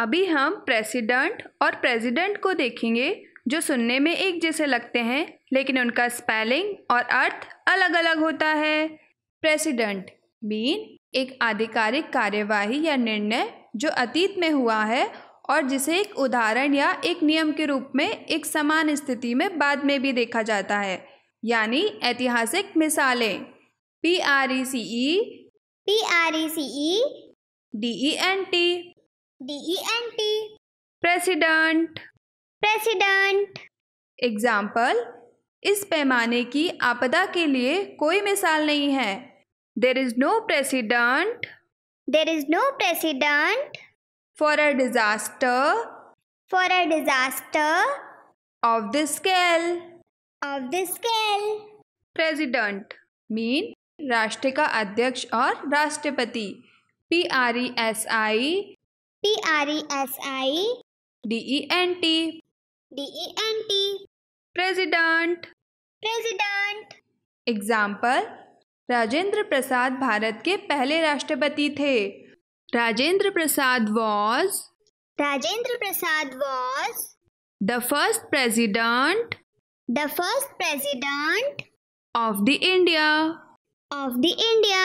अभी हम प्रेसिडेंट और प्रेसिडेंट को देखेंगे जो सुनने में एक जैसे लगते हैं लेकिन उनका स्पेलिंग और अर्थ अलग अलग होता है। प्रेसिडेंट मीन एक आधिकारिक कार्यवाही या निर्णय जो अतीत में हुआ है और जिसे एक उदाहरण या एक नियम के रूप में एक समान स्थिति में बाद में भी देखा जाता है, यानी ऐतिहासिक मिसालें। PRECEDENT president precedent. एग्जाम्पल, इस पैमाने की आपदा के लिए कोई मिसाल नहीं है। There is no precedent for a disaster of this scale President mean राष्ट्र का अध्यक्ष और राष्ट्रपति। PRESI DENT President example, Rajendra Prasad Bharat के पहले राष्ट्रपति थे। Rajendra Prasad was the first president of the India